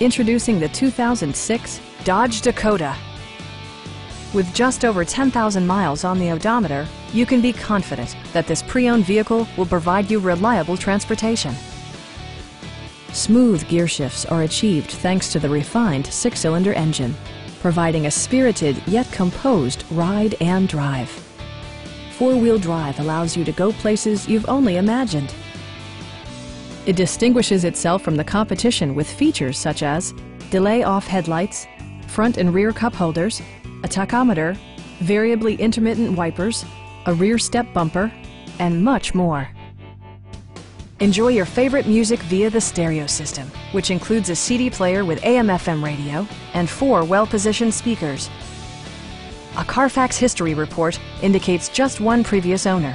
Introducing the 2006 Dodge Dakota. With just over 10,000 miles on the odometer, you can be confident that this pre-owned vehicle will provide you reliable transportation. Smooth gear shifts are achieved thanks to the refined six-cylinder engine, providing a spirited yet composed ride and drive. Four-wheel drive allows you to go places you've only imagined. It distinguishes itself from the competition with features such as delay-off headlights, front and rear cup holders, a tachometer, variably intermittent wipers, a rear step bumper, and much more. Enjoy your favorite music via the stereo system, which includes a CD player with AM/FM radio and four well-positioned speakers. A Carfax history report indicates just one previous owner.